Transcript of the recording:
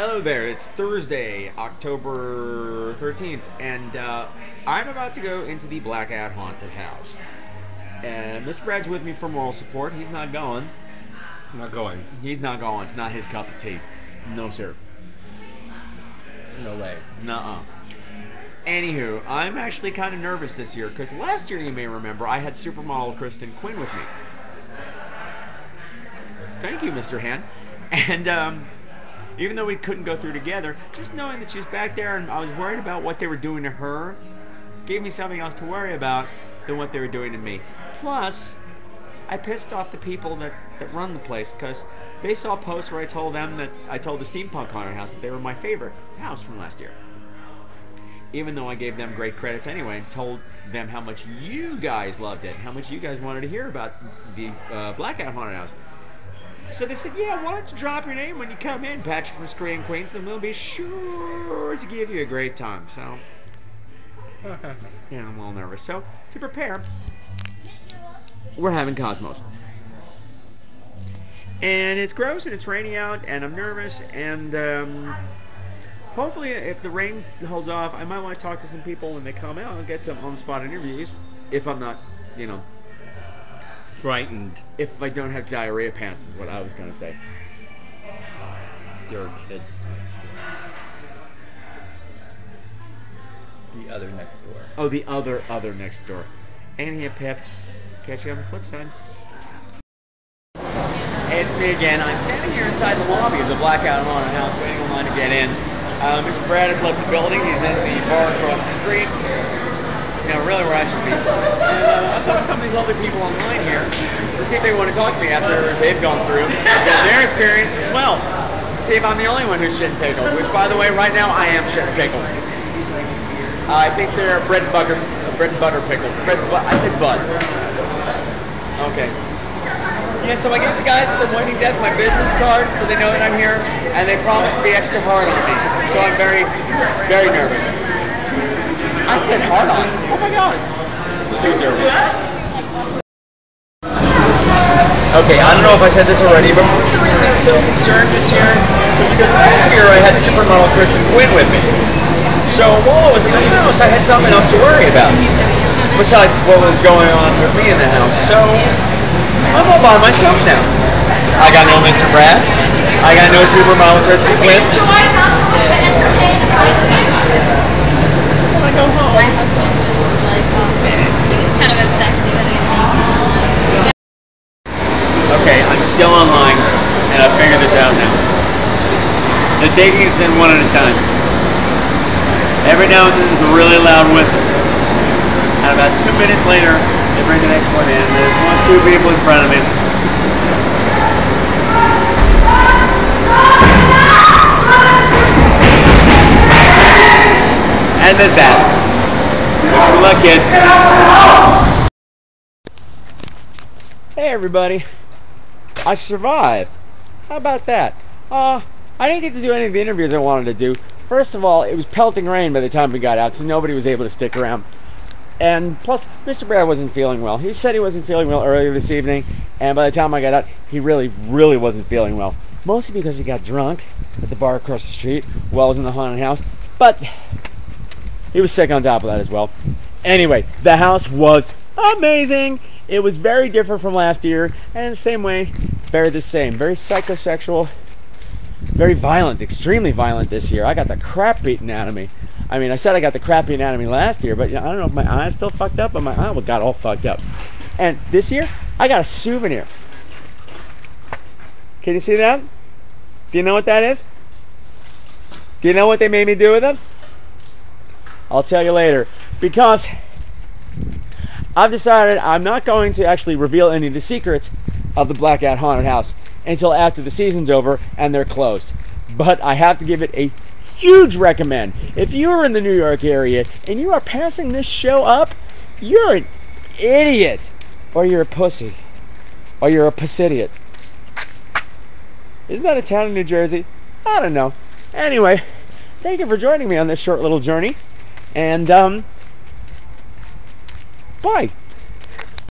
Hello there, it's Thursday, October 13th, and I'm about to go into the Blackout Haunted House. And Mr. Brad's with me for moral support. He's not going. It's not his cup of tea. No, sir. No way. Nuh-uh. Anywho, I'm actually kind of nervous this year, because last year, you may remember, I had supermodel Kristen Quinn with me. Thank you, Mr. Han. And, even though we couldn't go through together, just knowing that she's back there and I was worried about what they were doing to her gave me something else to worry about than what they were doing to me. Plus, I pissed off the people that run the place because they saw posts where I told them that I told the Steampunk Haunted House that they were my favorite house from last year. Even though I gave them great credits anyway and told them how much you guys loved it, how much you guys wanted to hear about the Blackout Haunted House. So they said, yeah, why don't you drop your name when you come in, Patrick from Scream Queens, and we'll be sure to give you a great time. So, yeah, I'm a little nervous. So, to prepare, we're having Cosmos. And it's gross, and it's rainy out, and I'm nervous, and hopefully if the rain holds off, I might want to talk to some people when they come out and get some on-the-spot interviews, if I'm not, you know, frightened. If I don't have diarrhea pants is what I was going to say. There are kids next door. The other next door. Oh, the other next door. And here, Pip. Catch you on the flip side. Hey, it's me again. I'm standing here inside the lobby of the Blackout Haunted House waiting in line to get in. Mr. Brad has left the building. He's in the bar across the street. Now, really, where I should be. I've talked to some of these lovely people online here to see if they want to talk to me after they've gone through their experience as well. See if I'm the only one who's shit and pickled, which, by the way, right now I am shit and pickled. I think they're bread and butter pickles. I said bud. Okay. Yeah, so I gave the guys at the waiting desk my business card so they know that I'm here, and they promised to be extra hard on me. So I'm very, very nervous. I said hard on. Oh my god. Okay, I don't know if I said this already, but one of the reasons I'm so concerned this year is because last year I had supermodel Kristen Quinn with me. So while I was in the house, I had something else to worry about, besides what was going on with me in the house. So I'm all by myself now. I got no Mr. Brad. I got no supermodel Kristen Quinn. Go home. My husband was like, kind of obsessed with anything. Okay, I'm still online, and I figured this out now. They're taking us in one at a time. Every now and then there's a really loud whistle. And about 2 minutes later, they bring the next one in. There's two people in front of me. And then that. Good luck, kids. Hey, everybody. I survived. How about that? I didn't get to do any of the interviews I wanted to do. First of all, it was pelting rain by the time we got out, so nobody was able to stick around. And plus, Mr. Brad wasn't feeling well. He said he wasn't feeling well earlier this evening, and by the time I got out, he really, really wasn't feeling well. Mostly because he got drunk at the bar across the street while I was in the haunted house. But he was sick on top of that as well. Anyway, the house was amazing. It was very different from last year, and in the same way, very the same. Very psychosexual, very violent, extremely violent this year. I got the crap beaten out of me. I mean, I said I got the crap beaten out of me last year, but I don't know if my eye's still fucked up, but my eye got all fucked up. And this year, I got a souvenir. Can you see that? Do you know what that is? Do you know what they made me do with it? I'll tell you later, because I've decided I'm not going to actually reveal any of the secrets of the Blackout Haunted House until after the season's over and they're closed. But I have to give it a huge recommend. If you are in the New York area and you are passing this show up, you're an idiot, or you're a pussy, or you're a pussidiot. Isn't that a town in New Jersey? I don't know. Anyway, thank you for joining me on this short little journey. And, bye.